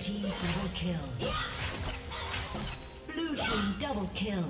team double kill. Blue team double kill.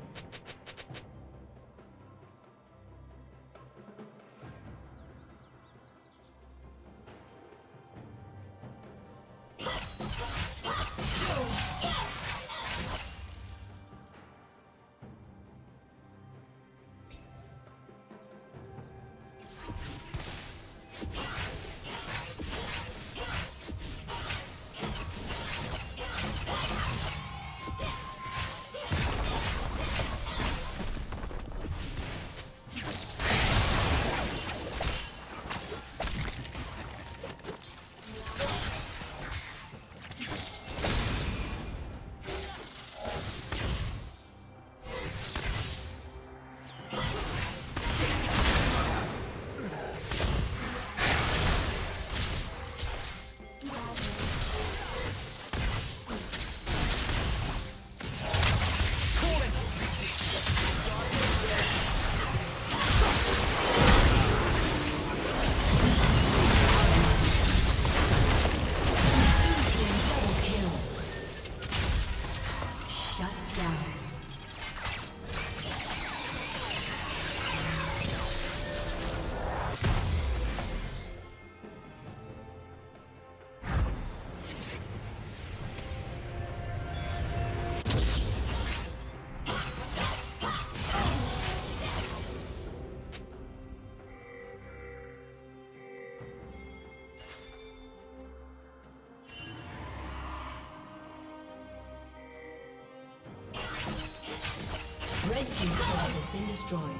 Red team's turret has been destroyed.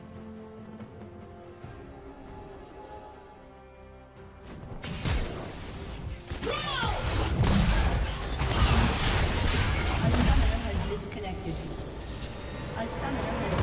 summoner has disconnected.